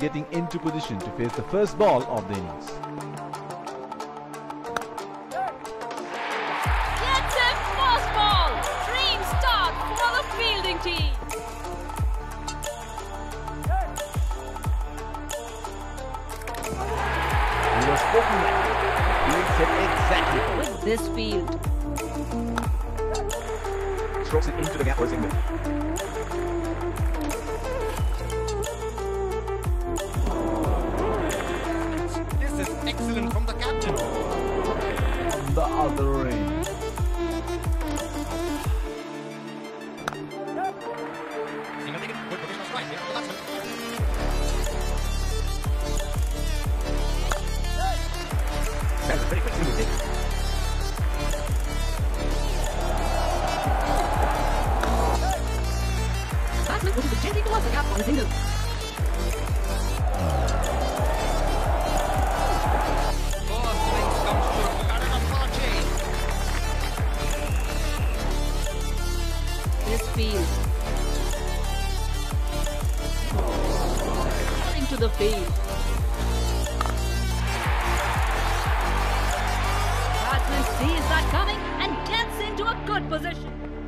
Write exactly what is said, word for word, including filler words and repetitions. getting into position to face the first ball of the innings. Gets him first ball. Dream start for the fielding team. He was spoken at. He hit exactly. With this field. Strokes it into the gap for single. Excellent from the captain. The other range. Single ticket, good positional strike here for the batsman. That's a very quick single ticket. Batsman will be changing towards the gap on a single. Into the field. Batsman sees that coming and gets into a good position.